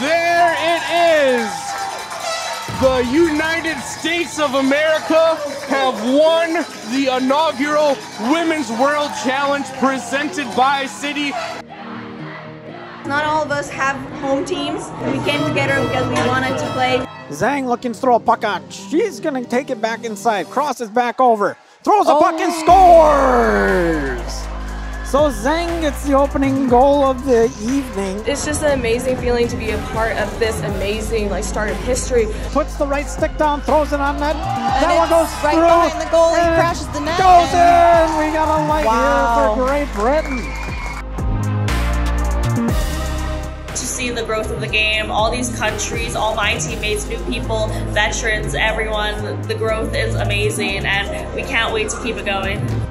there it is. The United States of America have won the inaugural Women's World Challenge presented by City. Not all of us have home teams. We came together because we wanted to play. Zhang looking to throw a puck out. She's going to take it back inside. Crosses back over. Throws a puck and scores! So Zeng gets the opening goal of the evening. It's just an amazing feeling to be a part of this amazing start of history. Puts the right stick down, throws it on net. That one goes right behind the goal. He crashes the net. Goes in! We got a light here for Great Britain. To see the growth of the game, all these countries, all my teammates, new people, veterans, everyone, the growth is amazing and we can't wait to keep it going.